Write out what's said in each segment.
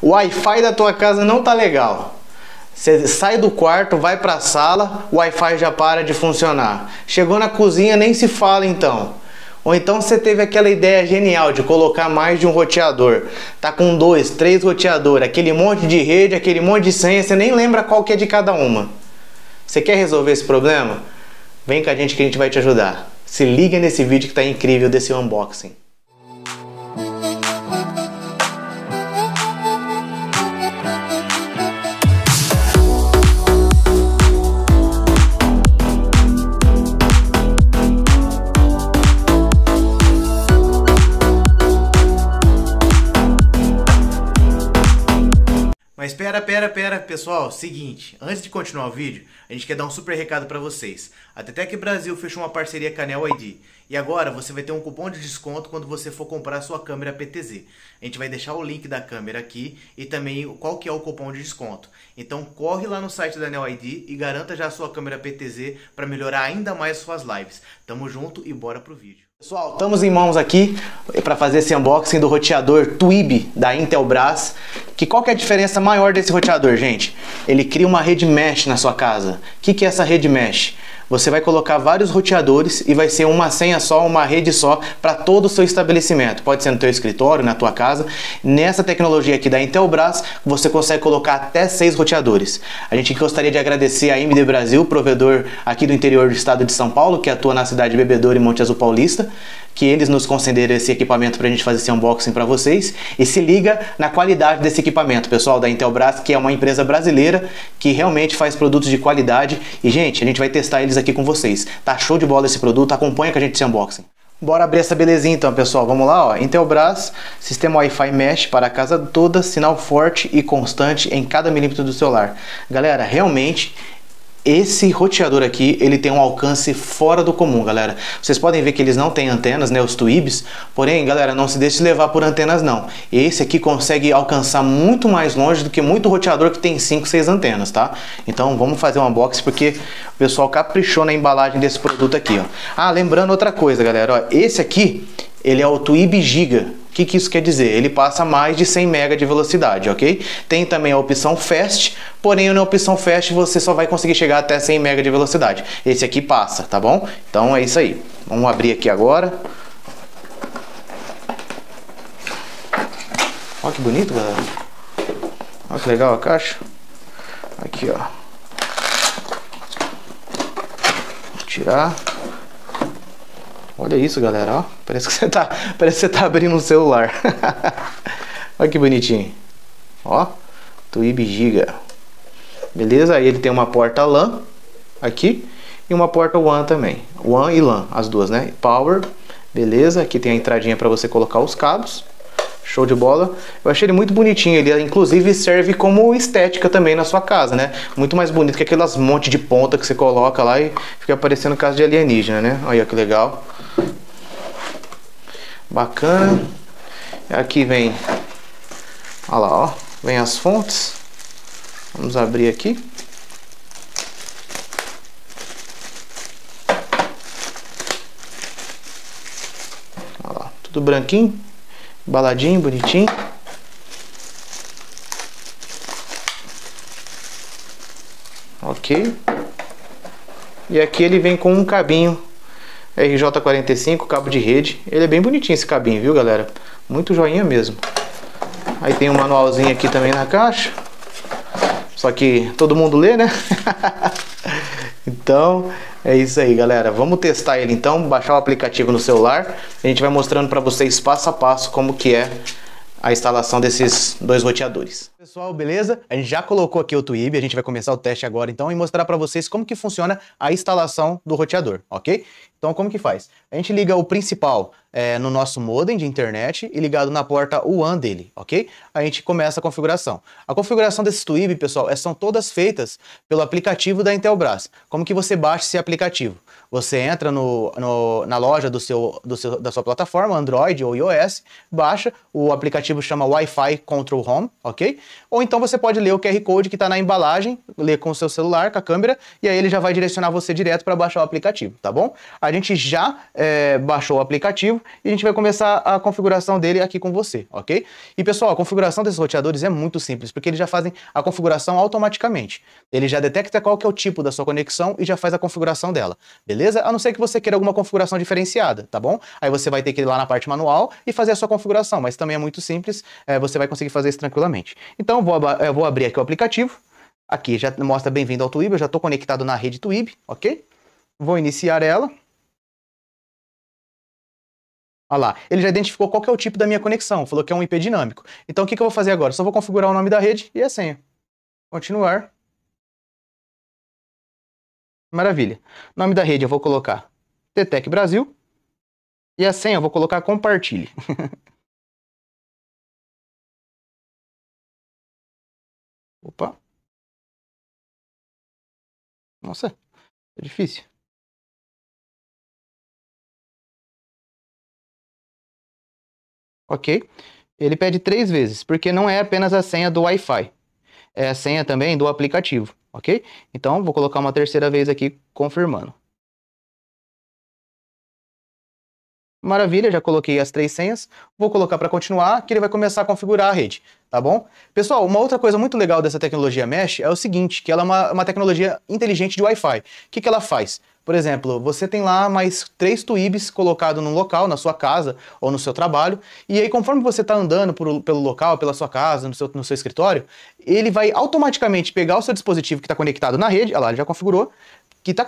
o Wi-Fi da tua casa não tá legal. Você sai do quarto, vai para a sala, o Wi-Fi já para de funcionar. Chegou na cozinha, nem se fala então. Ou então você teve aquela ideia genial de colocar mais de um roteador. Tá com 2, 3 roteadores, aquele monte de rede, aquele monte de senha, você nem lembra qual que é de cada uma. Você quer resolver esse problema? Vem com a gente que a gente vai te ajudar. Se liga nesse vídeo que tá incrível desse unboxing. Mas pera, pessoal, seguinte, antes de continuar o vídeo, a gente quer dar um super recado para vocês. A T-Tech Brasil fechou uma parceria com a NeoID e agora você vai ter um cupom de desconto quando você for comprar a sua câmera PTZ. A gente vai deixar o link da câmera aqui e também qual que é o cupom de desconto. Então corre lá no site da NeoID e garanta já a sua câmera PTZ para melhorar ainda mais suas lives. Tamo junto e bora pro vídeo. Pessoal, estamos em mãos aqui para fazer esse unboxing do roteador Twibi da Intelbras. Qual que é a diferença maior desse roteador, gente? Ele cria uma rede mesh na sua casa. O que é essa rede mesh? Você vai colocar vários roteadores e vai ser uma senha só, uma rede só para todo o seu estabelecimento. Pode ser no teu escritório, na tua casa. Nessa tecnologia aqui da Intelbras, você consegue colocar até 6 roteadores. A gente gostaria de agradecer a MD Brasil, provedor aqui do interior do estado de São Paulo, que atua na cidade de Bebedouro e Monte Azul Paulista, que eles nos concederam esse equipamento para a gente fazer esse unboxing para vocês. E se liga na qualidade desse equipamento, pessoal, da Intelbras, que é uma empresa brasileira que realmente faz produtos de qualidade. E, gente, a gente vai testar eles aqui com vocês. Tá show de bola esse produto, acompanha com a gente esse unboxing. Bora abrir essa belezinha então, pessoal. Vamos lá, ó. Intelbras, sistema Wi-Fi mesh para a casa toda, sinal forte e constante em cada milímetro do celular. Galera, realmente... esse roteador aqui, ele tem um alcance fora do comum, galera. Vocês podem ver que eles não têm antenas, né, os Twibis. Porém, galera, não se deixe levar por antenas, não. Esse aqui consegue alcançar muito mais longe do que muito roteador que tem 5, 6 antenas, tá? Então, vamos fazer um unboxing, porque o pessoal caprichou na embalagem desse produto aqui, ó. Ah, lembrando outra coisa, galera, ó. Esse aqui, ele é o Twibi Giga. O que isso quer dizer? Ele passa mais de 100 MB de velocidade, ok? Tem também a opção Fast, porém na opção Fast você só vai conseguir chegar até 100 MB de velocidade. Esse aqui passa, tá bom? Então é isso aí. Vamos abrir aqui agora. Olha que bonito, galera. Olha que legal a caixa. Aqui, ó. Vou tirar. Olha isso, galera, ó. Parece que você tá abrindo um celular. Olha que bonitinho. Ó, Twibi Giga. Beleza? Aí ele tem uma porta LAN aqui e uma porta WAN também. WAN e LAN, as duas, né? Power. Beleza? Aqui tem a entradinha para você colocar os cabos. Show de bola. Eu achei ele muito bonitinho. Ele inclusive serve como estética também na sua casa, né? Muito mais bonito que aquelas monte de ponta que você coloca lá e fica parecendo casa de alienígena, né? Olha que legal. Bacana. Aqui vem... olha lá, ó. Vem as fontes. Vamos abrir aqui. Olha lá. Tudo branquinho. Embaladinho, bonitinho. Ok. E aqui ele vem com um cabinho RJ45, cabo de rede. Ele é bem bonitinho esse cabinho, viu, galera? Muito joinha mesmo. Aí tem um manualzinho aqui também na caixa. Só que todo mundo lê, né? Então... é isso aí, galera. Vamos testar ele então, baixar o aplicativo no celular. A gente vai mostrando para vocês passo a passo como que é a instalação desses 2 roteadores. Pessoal, beleza? A gente já colocou aqui o Twibi, a gente vai começar o teste agora então e mostrar para vocês como que funciona a instalação do roteador, ok? Então como que faz? A gente liga o principal no nosso modem de internet e ligado na porta WAN dele, ok? A gente começa a configuração. A configuração desses Twibi, pessoal, são todas feitas pelo aplicativo da Intelbras. Como que você baixa esse aplicativo? Você entra na loja da sua plataforma, Android ou iOS, baixa, o aplicativo chama Wi-Fi Control Home, ok? Ou então você pode ler o QR Code que está na embalagem, ler com o seu celular, com a câmera, e aí ele já vai direcionar você direto para baixar o aplicativo, tá bom? A gente já baixou o aplicativo, e a gente vai começar a configuração dele aqui com você, ok? E pessoal, a configuração desses roteadores é muito simples, porque eles já fazem a configuração automaticamente. Ele já detecta qual que é o tipo da sua conexão e já faz a configuração dela, beleza? A não ser que você queira alguma configuração diferenciada, tá bom? Aí você vai ter que ir lá na parte manual e fazer a sua configuração, mas também é muito simples, você vai conseguir fazer isso tranquilamente. Então eu vou abrir aqui o aplicativo. Aqui já mostra bem-vindo ao Twibi, eu já estou conectado na rede Twibi, ok? Vou iniciar ela. Olha lá, ele já identificou qual que é o tipo da minha conexão, falou que é um IP dinâmico. Então o que que eu vou fazer agora? Só vou configurar o nome da rede e a senha. Continuar. Maravilha. Nome da rede eu vou colocar T-Tech Brasil. E a senha eu vou colocar compartilhe. Opa. Nossa, é difícil. Ok? Ele pede 3 vezes, porque não é apenas a senha do Wi-Fi. É a senha também do aplicativo, ok? Então, vou colocar uma 3ª vez aqui, confirmando. Maravilha, já coloquei as 3 senhas. Vou colocar para continuar, que ele vai começar a configurar a rede, tá bom? Pessoal, uma outra coisa muito legal dessa tecnologia Mesh é o seguinte, que ela é uma tecnologia inteligente de Wi-Fi. O que que ela faz? Por exemplo, você tem lá mais 3 Twibs colocados num local, na sua casa ou no seu trabalho, e aí conforme você está andando pelo local, pela sua casa, no seu escritório, ele vai automaticamente pegar o seu dispositivo que está conectado na rede, olha lá, ele já configurou, que está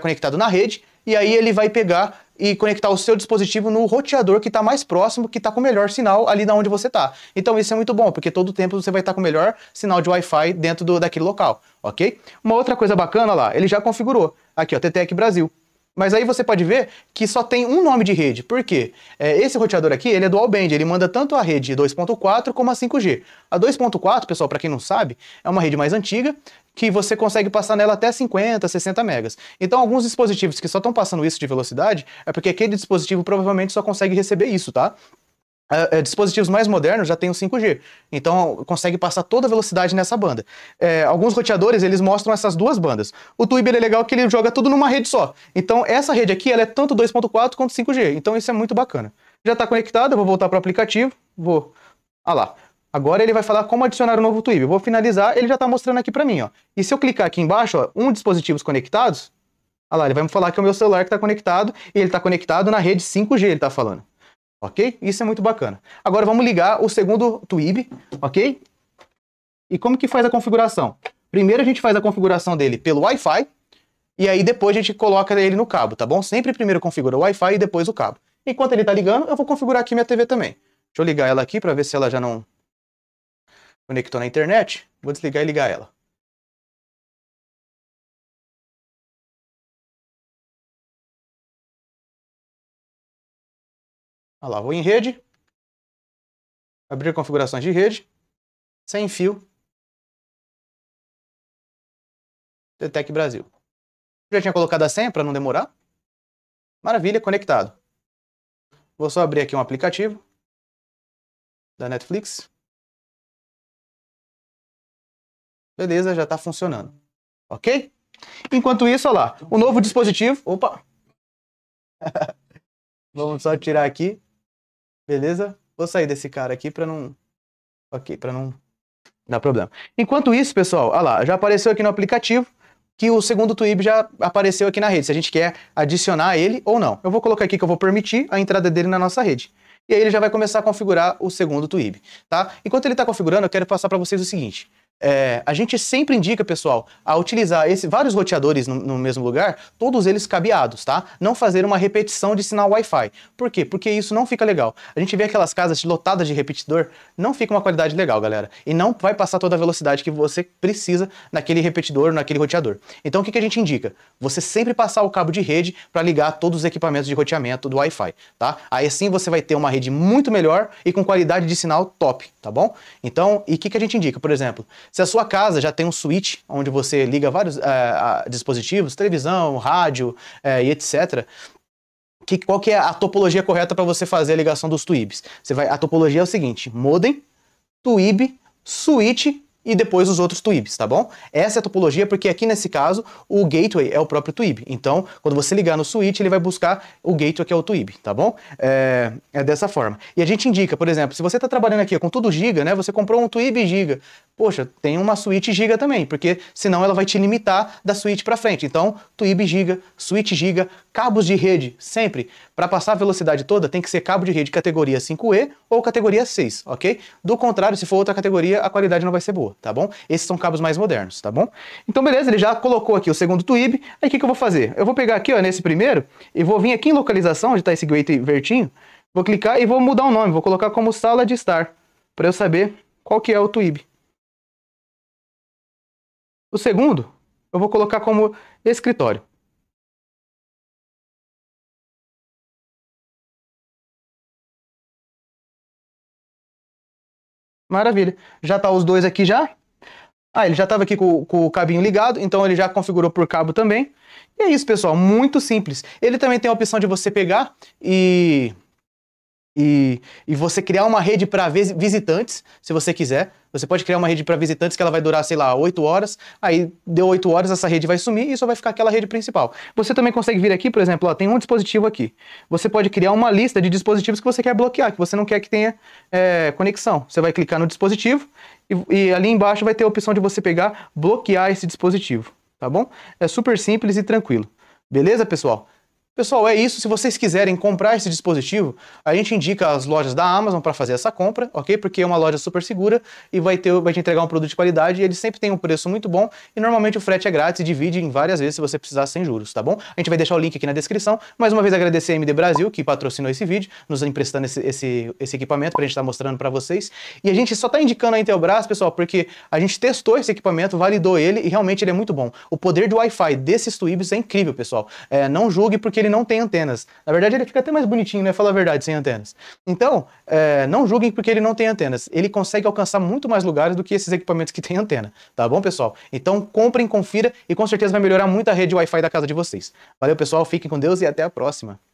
conectado na rede, e aí ele vai pegar e conectar o seu dispositivo no roteador que está mais próximo, que está com o melhor sinal ali da onde você está. Então isso é muito bom, porque todo o tempo você vai estar com o melhor sinal de Wi-Fi dentro daquele local, ok? Uma outra coisa bacana lá, ele já configurou, aqui ó, T-Tech Brasil. Mas aí você pode ver que só tem um nome de rede, por quê? Esse roteador aqui, ele é dual band, ele manda tanto a rede 2.4 como a 5G. A 2.4, pessoal, para quem não sabe, é uma rede mais antiga, que você consegue passar nela até 50, 60 megas. Então alguns dispositivos que só estão passando isso de velocidade, é porque aquele dispositivo provavelmente só consegue receber isso, tá? Dispositivos mais modernos já tem o 5G, então consegue passar toda a velocidade nessa banda. Alguns roteadores, eles mostram essas 2 bandas. O Twibi é legal que ele joga tudo numa rede só. Então essa rede aqui, ela é tanto 2.4 quanto 5G, então isso é muito bacana. Já está conectado, eu vou voltar para o aplicativo, vou... Ah lá, agora ele vai falar como adicionar o novo Twibi. Vou finalizar, ele já está mostrando aqui para mim, ó. E se eu clicar aqui embaixo, ó, dispositivos conectados, ah lá, ele vai me falar que é o meu celular que está conectado, e ele está conectado na rede 5G, ele está falando. Ok? Isso é muito bacana. Agora vamos ligar o segundo Twibi, ok? E como que faz a configuração? Primeiro a gente faz a configuração dele pelo Wi-Fi, e aí depois a gente coloca ele no cabo, tá bom? Sempre primeiro configura o Wi-Fi e depois o cabo. Enquanto ele tá ligando, eu vou configurar aqui minha TV também. Deixa eu ligar ela aqui para ver se ela já não conectou na internet. Vou desligar e ligar ela. Olha lá, vou em rede, abrir configurações de rede, sem fio, T-Tech Brasil. Já tinha colocado a senha para não demorar. Maravilha, conectado. Vou só abrir aqui um aplicativo da Netflix. Beleza, já está funcionando. Ok? Enquanto isso, olha lá, o novo dispositivo... Opa! Vamos só tirar aqui. Beleza? Vou sair desse cara aqui para não... Ok, para não dar problema. Enquanto isso, pessoal, olha lá, já apareceu aqui no aplicativo que o segundo Twibi já apareceu aqui na rede, se a gente quer adicionar ele ou não. Eu vou colocar aqui que eu vou permitir a entrada dele na nossa rede. E aí ele já vai começar a configurar o segundo Twibi, tá? Enquanto ele está configurando, eu quero passar para vocês o seguinte... a gente sempre indica, pessoal, a utilizar vários roteadores no mesmo lugar, todos eles cabeados, tá? Não fazer uma repetição de sinal Wi-Fi. Por quê? Porque isso não fica legal. A gente vê aquelas casas lotadas de repetidor, não fica uma qualidade legal, galera. E não vai passar toda a velocidade que você precisa naquele repetidor, naquele roteador. Então o que que a gente indica? Você sempre passar o cabo de rede para ligar todos os equipamentos de roteamento do Wi-Fi, tá? Aí assim você vai ter uma rede muito melhor e com qualidade de sinal top, tá bom? Então, e o que que a gente indica? Por exemplo... Se a sua casa já tem um switch, onde você liga vários dispositivos, televisão, rádio e etc., qual que é a topologia correta para você fazer a ligação dos Twibs? A topologia é o seguinte, modem, Twibi, switch e depois os outros Twibs, tá bom? Essa é a topologia porque aqui nesse caso o gateway é o próprio Twibi. Então, quando você ligar no switch, ele vai buscar o gateway que é o Twibi, tá bom? É dessa forma. E a gente indica, por exemplo, se você está trabalhando aqui com tudo giga, né? Você comprou um Twibi giga. Poxa, tem uma switch giga também, porque senão ela vai te limitar da switch para frente. Então, Twibi giga, switch giga, cabos de rede, sempre. Para passar a velocidade toda, tem que ser cabo de rede categoria 5E ou categoria 6, ok? Do contrário, se for outra categoria, a qualidade não vai ser boa, tá bom? Esses são cabos mais modernos, tá bom? Então, beleza, ele já colocou aqui o segundo Twibi. Aí, o que eu vou fazer? Eu vou pegar aqui, ó, nesse primeiro, e vou vir aqui em localização, onde tá esse gateway vertinho, vou clicar e vou mudar o nome, vou colocar como sala de estar, para eu saber qual que é o Twibi. O segundo, eu vou colocar como escritório. Maravilha. Já tá os dois aqui já. Ah, ele já estava aqui com o cabinho ligado, então ele já configurou por cabo também. E é isso, pessoal. Muito simples. Ele também tem a opção de você pegar e você criar uma rede para visitantes, se você quiser. Você pode criar uma rede para visitantes que ela vai durar, sei lá, 8 horas. Aí deu 8 horas, essa rede vai sumir e só vai ficar aquela rede principal. Você também consegue vir aqui, por exemplo, ó, tem um dispositivo aqui. Você pode criar uma lista de dispositivos que você quer bloquear, que você não quer que tenha conexão. Você vai clicar no dispositivo e ali embaixo vai ter a opção de você pegar, bloquear esse dispositivo, tá bom? É super simples e tranquilo. Beleza, pessoal? Pessoal, é isso. Se vocês quiserem comprar esse dispositivo, a gente indica as lojas da Amazon para fazer essa compra, ok? Porque é uma loja super segura e vai te entregar um produto de qualidade e ele sempre tem um preço muito bom e normalmente o frete é grátis e divide em várias vezes se você precisar sem juros, tá bom? A gente vai deixar o link aqui na descrição. Mais uma vez agradecer a MD Brasil que patrocinou esse vídeo, nos emprestando esse equipamento para a gente estar mostrando para vocês. E a gente só está indicando a Intelbras, pessoal, porque a gente testou esse equipamento, validou ele e realmente ele é muito bom. O poder do Wi-Fi desses Twibs é incrível, pessoal. Não julgue porque ele não tem antenas. Na verdade, ele fica até mais bonitinho, né? Fala a verdade, sem antenas. Então, não julguem porque ele não tem antenas. Ele consegue alcançar muito mais lugares do que esses equipamentos que têm antena. Tá bom, pessoal? Então, comprem, confira e com certeza vai melhorar muito a rede Wi-Fi da casa de vocês. Valeu, pessoal. Fiquem com Deus e até a próxima.